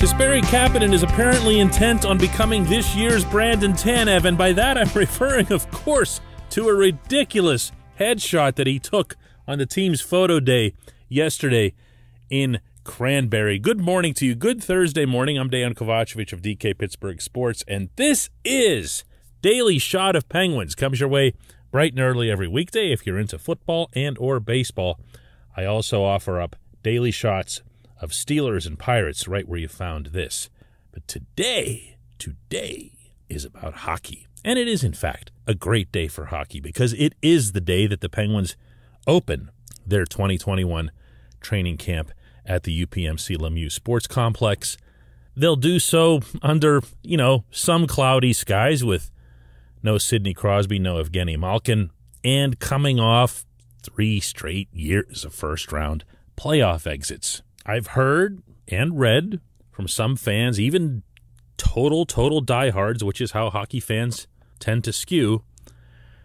Kasperi Kapanen is apparently intent on becoming this year's Brandon Tanev, and by that I'm referring, of course, to a ridiculous headshot that he took on the team's photo day yesterday in Cranberry. Good morning to you. Good Thursday morning. I'm Dejan Kovacevic of DK Pittsburgh Sports, and this is Daily Shot of Penguins. Comes your way bright and early every weekday if you're into football and or baseball. I also offer up daily shots of Steelers and Pirates right where you found this. But today is about hockey. And it is, in fact, a great day for hockey because it is the day that the Penguins open their 2021 training camp at the UPMC Lemieux Sports Complex. They'll do so under, you know, some cloudy skies with no Sidney Crosby, no Evgeny Malkin, and coming off 3 straight years of first-round playoff exits. I've heard and read from some fans, even total diehards, which is how hockey fans tend to skew,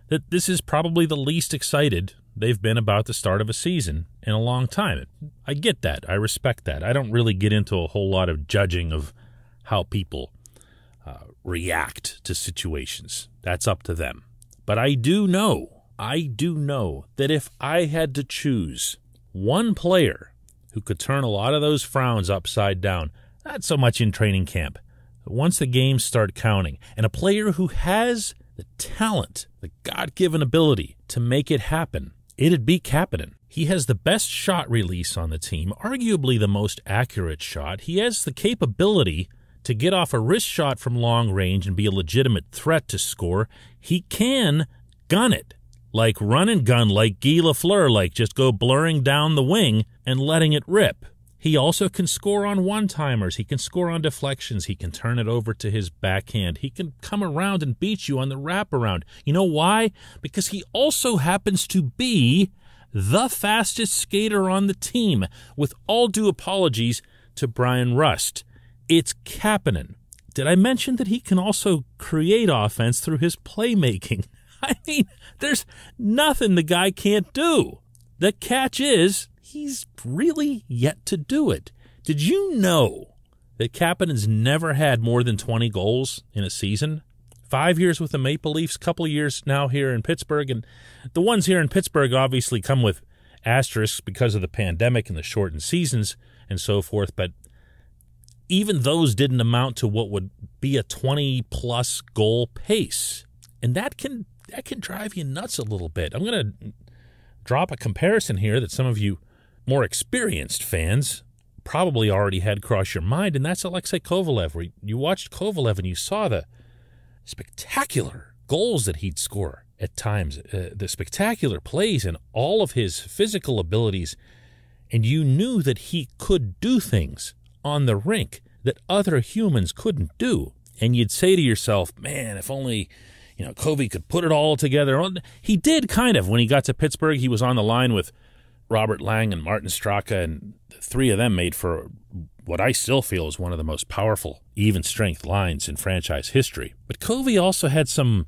that this is probably the least excited they've been about the start of a season in a long time. I get that. I respect that. I don't really get into a whole lot of judging of how people react to situations. That's up to them. But I do know that if I had to choose one player who could turn a lot of those frowns upside down, not so much in training camp, but once the games start counting, and a player who has the talent, the God-given ability to make it happen, it'd be Kapanen. He has the best shot release on the team, arguably the most accurate shot. He has the capability to get off a wrist shot from long range and be a legitimate threat to score. He can gun it. Like run and gun, like Guy Lafleur, like just go blurring down the wing and letting it rip. He also can score on one-timers. He can score on deflections. He can turn it over to his backhand. He can come around and beat you on the wraparound. You know why? Because he also happens to be the fastest skater on the team. With all due apologies to Brian Rust, it's Kapanen. Did I mention that he can also create offense through his playmaking? I mean, there's nothing the guy can't do. The catch is, he's really yet to do it. Did you know that Kapanen's never had more than 20 goals in a season? 5 years with the Maple Leafs, couple of years now here in Pittsburgh, and the ones here in Pittsburgh obviously come with asterisks because of the pandemic and the shortened seasons and so forth, but even those didn't amount to what would be a 20-plus goal pace, and that can drive you nuts a little bit. I'm going to drop a comparison here that some of you more experienced fans probably already had cross your mind, and that's Alexei Kovalev, where you watched Kovalev and you saw the spectacular goals that he'd score at times, the spectacular plays and all of his physical abilities, and you knew that he could do things on the rink that other humans couldn't do. And you'd say to yourself, man, if only, you know, Kovey could put it all together. He did, kind of. When he got to Pittsburgh, he was on the line with Robert Lang and Martin Straka, and the three of them made for what I still feel is one of the most powerful even-strength lines in franchise history. But Kovey also had some...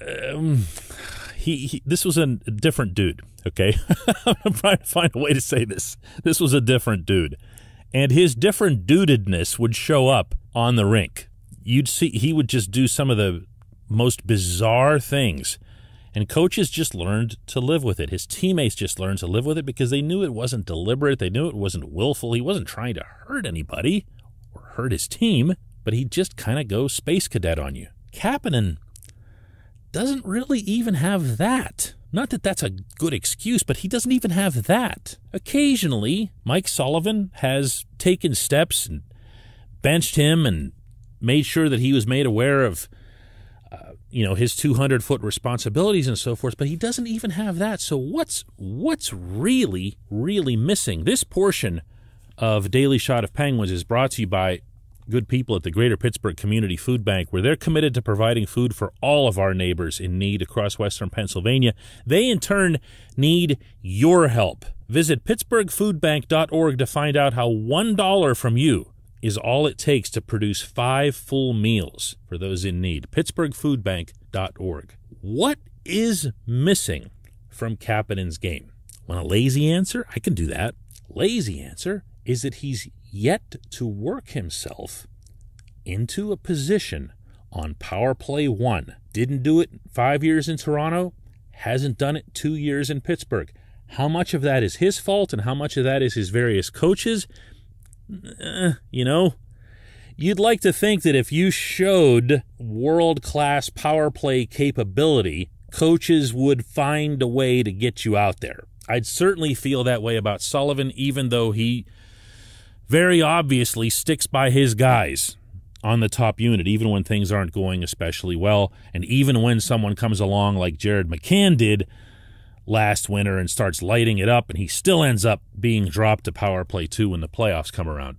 this was a different dude, okay? I'm trying to find a way to say this. This was a different dude. And his different dudedness would show up on the rink. You'd see he would just do some of the most bizarre things, and coaches just learned to live with it. His teammates just learned to live with it because they knew it wasn't deliberate. They knew it wasn't willful. He wasn't trying to hurt anybody or hurt his team, but he just kind of goes space cadet on you. Kapanen doesn't really even have that. Not that that's a good excuse, but he doesn't even have that. Occasionally, Mike Sullivan has taken steps and benched him and made sure that he was made aware of his 200-foot responsibilities and so forth, but he doesn't even have that. So what's really, really missing? This portion of Daily Shot of Penguins is brought to you by good people at the Greater Pittsburgh Community Food Bank, where they're committed to providing food for all of our neighbors in need across Western Pennsylvania. They, in turn, need your help. Visit pittsburghfoodbank.org to find out how $1 from you is all it takes to produce 5 full meals for those in need. PittsburghFoodBank.org. What is missing from Kapanen's game? Want a lazy answer? I can do that. Lazy answer is that he's yet to work himself into a position on power play one. Didn't do it 5 years in Toronto, hasn't done it 2 years in Pittsburgh. How much of that is his fault and how much of that is his various coaches? You know, you'd like to think that if you showed world-class power play capability, coaches would find a way to get you out there. I'd certainly feel that way about Sullivan, even though he very obviously sticks by his guys on the top unit, even when things aren't going especially well, and even when someone comes along like Jared McCann did last winter and starts lighting it up, and he still ends up being dropped to power play two when the playoffs come around.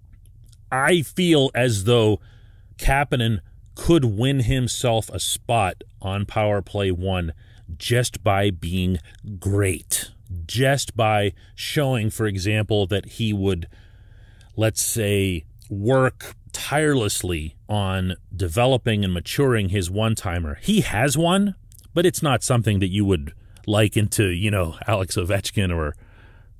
I feel as though Kapanen could win himself a spot on power play one just by being great, just by showing, for example, that he would, let's say, work tirelessly on developing and maturing his one-timer. He has one, but it's not something that you would liken to, you know, Alex Ovechkin or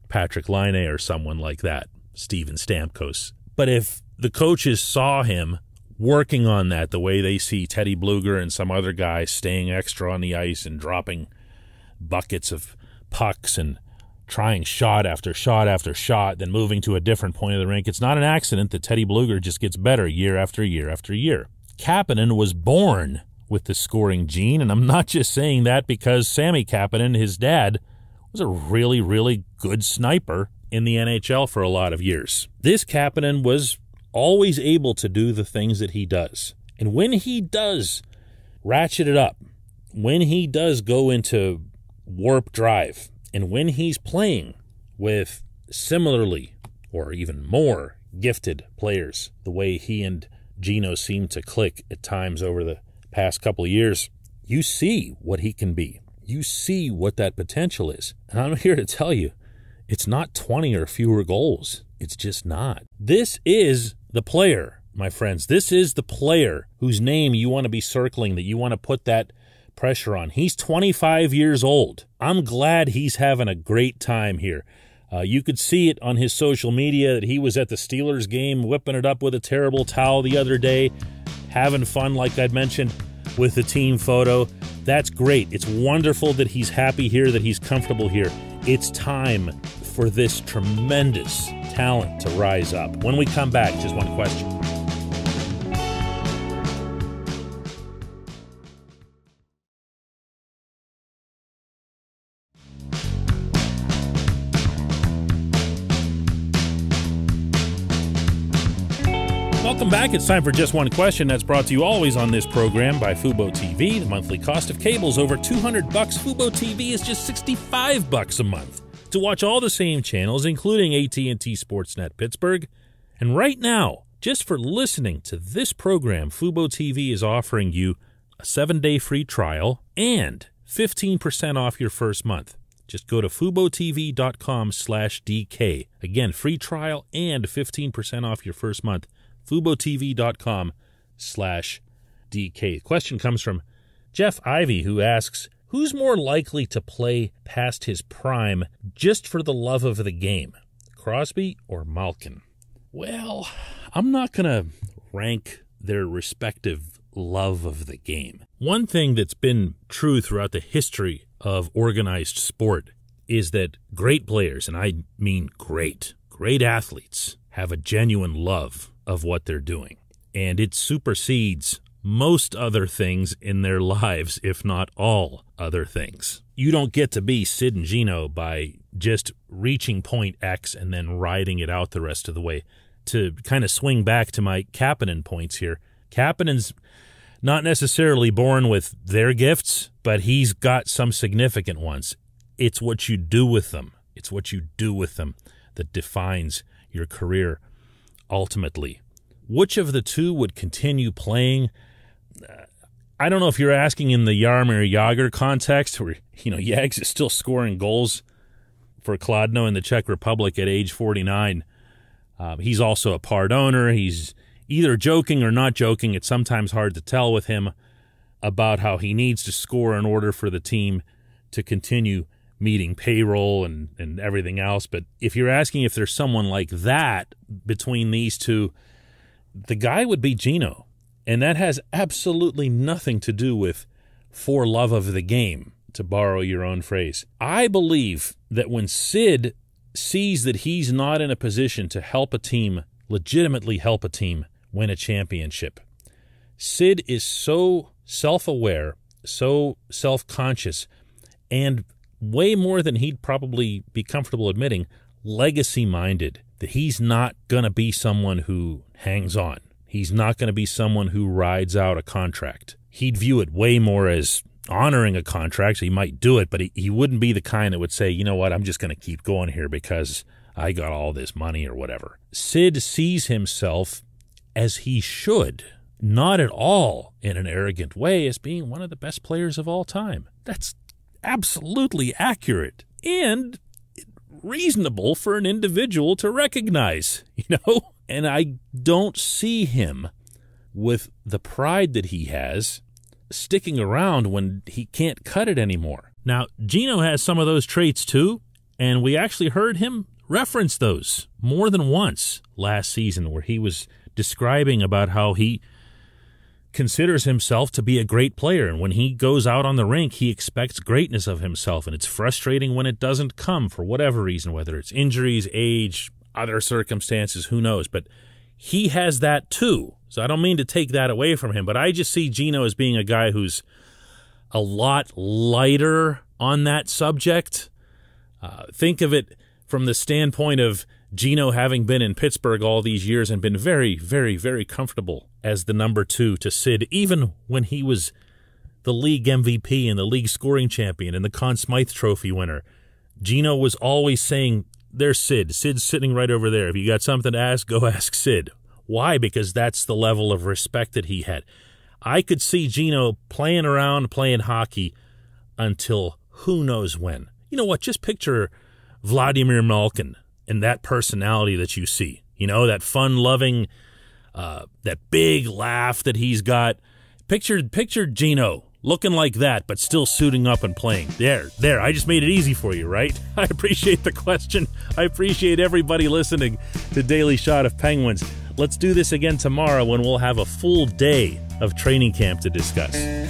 Patrick Laine or someone like that, Steven Stamkos. But if the coaches saw him working on that the way they see Teddy Bluger and some other guys staying extra on the ice and dropping buckets of pucks and trying shot after shot after shot, then moving to a different point of the rink, it's not an accident that Teddy Bluger just gets better year after year after year. Kapanen was born with the scoring gene, and I'm not just saying that because Sammy Kapanen, his dad, was a really, really good sniper in the NHL for a lot of years. This Kapanen was always able to do the things that he does. And when he does ratchet it up, when he does go into warp drive, and when he's playing with similarly or even more gifted players, the way he and Gino seem to click at times over the past couple of years, you see what he can be. You see what that potential is. And I'm here to tell you, it's not 20 or fewer goals. It's just not. This is the player, my friends. This is the player whose name you want to be circling, that you want to put that pressure on. He's 25 years old. I'm glad he's having a great time here. You could see it on his social media that he was at the Steelers game whipping it up with a terrible towel the other day, having fun, like I'd mentioned, with the team photo. That's great. It's wonderful that he's happy here, that he's comfortable here. It's time for this tremendous talent to rise up. When we come back, just one question. Welcome back. It's time for Just One Question. That's brought to you always on this program by FuboTV. The monthly cost of cable is over $200. FuboTV is just $65 a month to watch all the same channels, including AT&T Sportsnet Pittsburgh. And right now, just for listening to this program, FuboTV is offering you a 7-day free trial and 15% off your first month. Just go to FuboTV.com/DK. Again, free trial and 15% off your first month. FuboTV.com/DK. The question comes from Jeff Ivy, who asks, who's more likely to play past his prime just for the love of the game, Crosby or Malkin? Well, I'm not going to rank their respective love of the game. One thing that's been true throughout the history of organized sport is that great players, and I mean great athletes, have a genuine love of what they're doing, and it supersedes most other things in their lives, if not all other things. You don't get to be Sid and Gino by just reaching point X and then riding it out the rest of the way. To kind of swing back to my Kapanen points here, Kapanen's not necessarily born with their gifts, but he's got some significant ones. It's what you do with them. It's what you do with them that defines your career. Ultimately, which of the two would continue playing? I don't know if you're asking in the Jaromir Jagr context, where, you know, Jags is still scoring goals for Kladno in the Czech Republic at age 49. He's also a part owner. He's either joking or not joking. It's sometimes hard to tell with him about how he needs to score in order for the team to continue meeting payroll and everything else. But if you're asking if there's someone like that between these two, the guy would be Geno. And that has absolutely nothing to do with for love of the game, to borrow your own phrase. I believe that when Sid sees that he's not in a position to help a team, legitimately help a team, win a championship, Sid is so self-aware, so self-conscious, and way more than he'd probably be comfortable admitting, legacy-minded, that he's not going to be someone who hangs on. He's not going to be someone who rides out a contract. He'd view it way more as honoring a contract. So he might do it, but he wouldn't be the kind that would say, you know what, I'm just going to keep going here because I got all this money or whatever. Sid sees himself, as he should, not at all in an arrogant way, as being one of the best players of all time. That's absolutely accurate and reasonable for an individual to recognize, you know? And I don't see him, with the pride that he has, sticking around when he can't cut it anymore. Now, Geno has some of those traits too, and we actually heard him reference those more than once last season, where he was describing about how he considers himself to be a great player, and when he goes out on the rink, he expects greatness of himself, and it's frustrating when it doesn't come for whatever reason, whether it's injuries, age, other circumstances, who knows, but he has that too. So I don't mean to take that away from him, but I just see Geno as being a guy who's a lot lighter on that subject. Think of it from the standpoint of Geno having been in Pittsburgh all these years and been very, very, very comfortable as the number two to Sid, even when he was the league MVP and the league scoring champion and the Conn Smythe Trophy winner. Geno was always saying, there's Sid. Sid's sitting right over there. If you got something to ask, go ask Sid. Why? Because that's the level of respect that he had. I could see Geno playing around, playing hockey until who knows when. You know what? Just picture Vladimir Malkin and that personality that you see. You know, that fun-loving, that big laugh that he's got. Picture Geno looking like that, but still suiting up and playing. There, I just made it easy for you, right? I appreciate the question. I appreciate everybody listening to Daily Shot of Penguins. Let's do this again tomorrow when we'll have a full day of training camp to discuss.